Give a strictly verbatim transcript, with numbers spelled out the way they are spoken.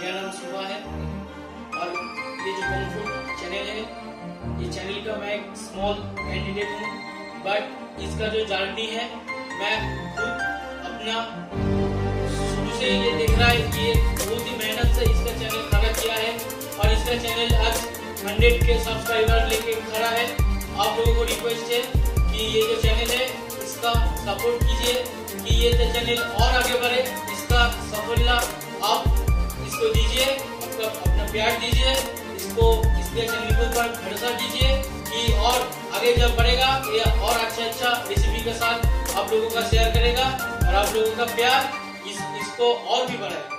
मेरा नाम सुबा है और ये जो होम फूड चैनल है, ये चैनल का मैं एक स्मॉल कैंडिडेट हूँ, बट इसका जो जर्नी है मैं खुद अपना शुरू से ये देख रहा है कि ये बहुत ही मेहनत से इसका चैनल खड़ा किया है और इसका चैनल आज हंड्रेड के सब्सक्राइबर लेके खड़ा है। आप लोगों को रिक्वेस्ट है कि ये जो चैनल है इसका सपोर्ट कीजिए कि ये जो चैनल और आगे बढ़े, इसका सफलता आप इसको दीजिए, मतलब अपना प्यार दीजिए इसको, इसके चैनल के ऊपर भरोसा कीजिए कि और आगे जब बढ़ेगा ये और अच्छा अच्छा रेसिपी के साथ आप लोगों का शेयर करेगा और आप लोगों का प्यार इस, इसको और भी बढ़ाएगा।